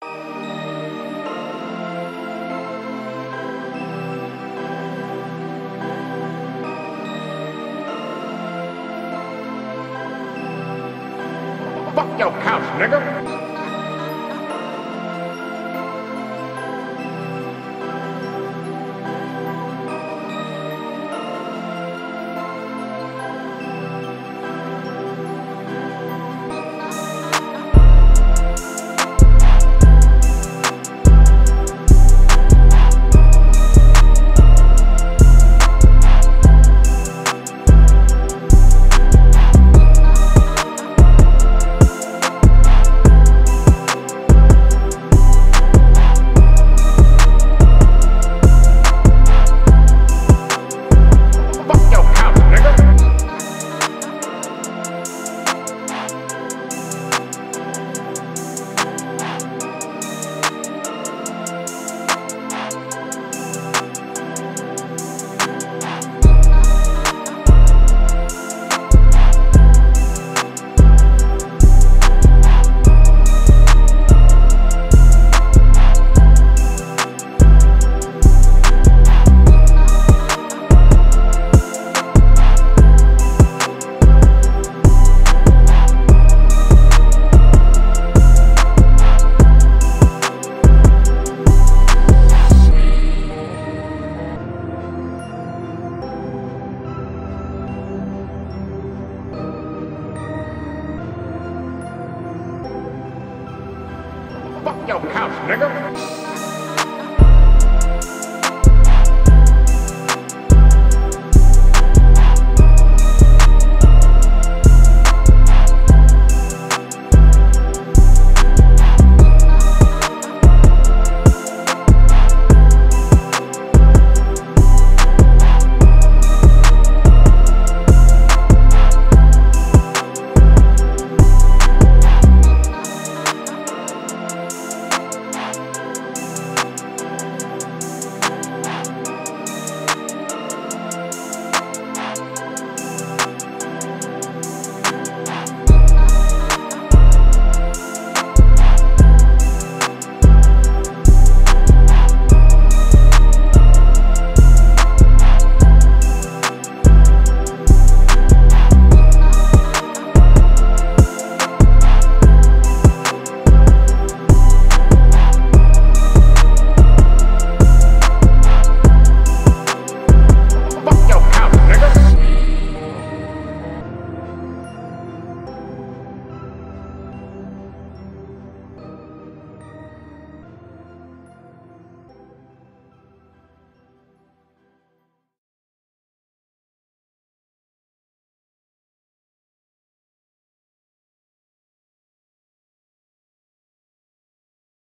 Fuck your couch, nigga! Fuck your couch, nigga!